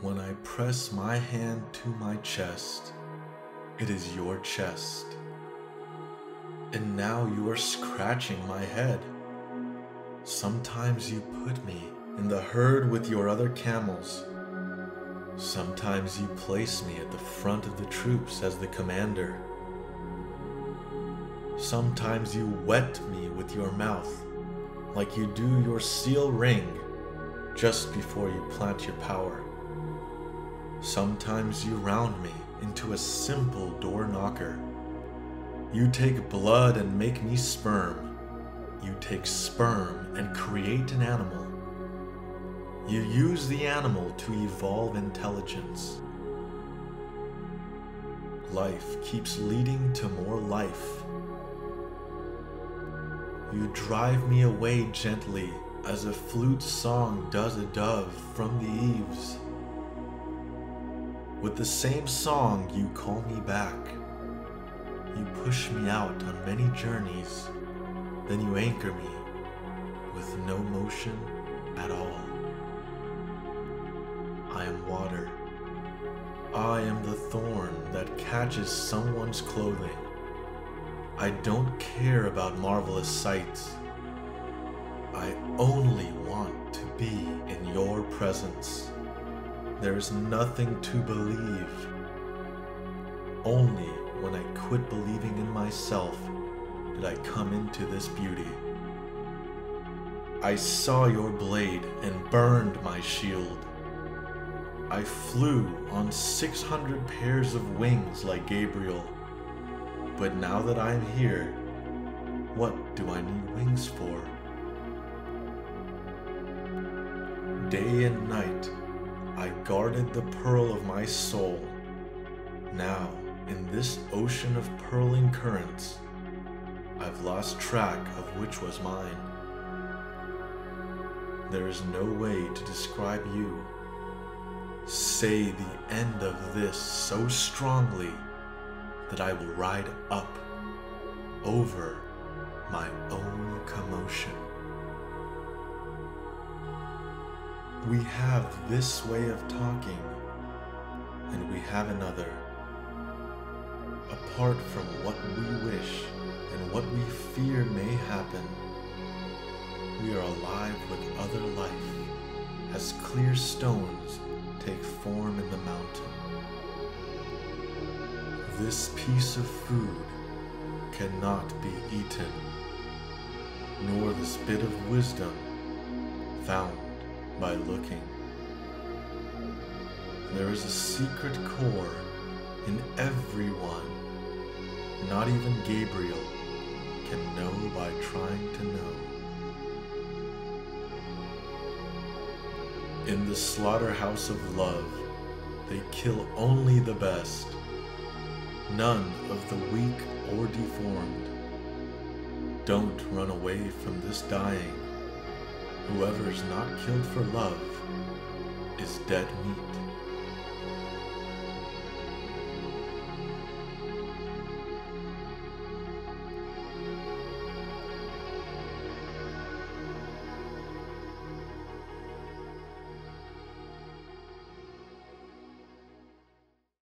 When I press my hand to my chest, it is your chest. And now you are scratching my head. Sometimes you put me in the herd with your other camels. Sometimes you place me at the front of the troops as the commander. Sometimes you wet me with your mouth, like you do your seal ring just before you plant your power. Sometimes you round me into a simple door knocker. You take blood and make me sperm. You take sperm and create an animal. You use the animal to evolve intelligence. Life keeps leading to more life. You drive me away gently, as a flute song does a dove from the eaves. With the same song you call me back. You push me out on many journeys, then you anchor me with no motion at all. I am water. I am the thorn that catches someone's clothing. I don't care about marvelous sights. I only want to be in your presence. There is nothing to believe. Only when I quit believing in myself did I come into this beauty. I saw your blade and burned my shield. I flew on 600 pairs of wings like Gabriel. But now that I am here, what do I need wings for? Day and night, I guarded the pearl of my soul. Now, in this ocean of purling currents, I've lost track of which was mine. There is no way to describe you. Say the end of this so strongly that I will ride up, over my own commotion. We have this way of talking, and we have another. Apart from what we wish and what we fear may happen, we are alive with other life, as clear stones take form in the mountain. This piece of food cannot be eaten, nor this bit of wisdom found by looking. There is a secret core in everyone. Not even Gabriel can know by trying to know. In the slaughterhouse of love, they kill only the best. None of the weak or deformed. Don't run away from this dying. Whoever is not killed for love is dead meat.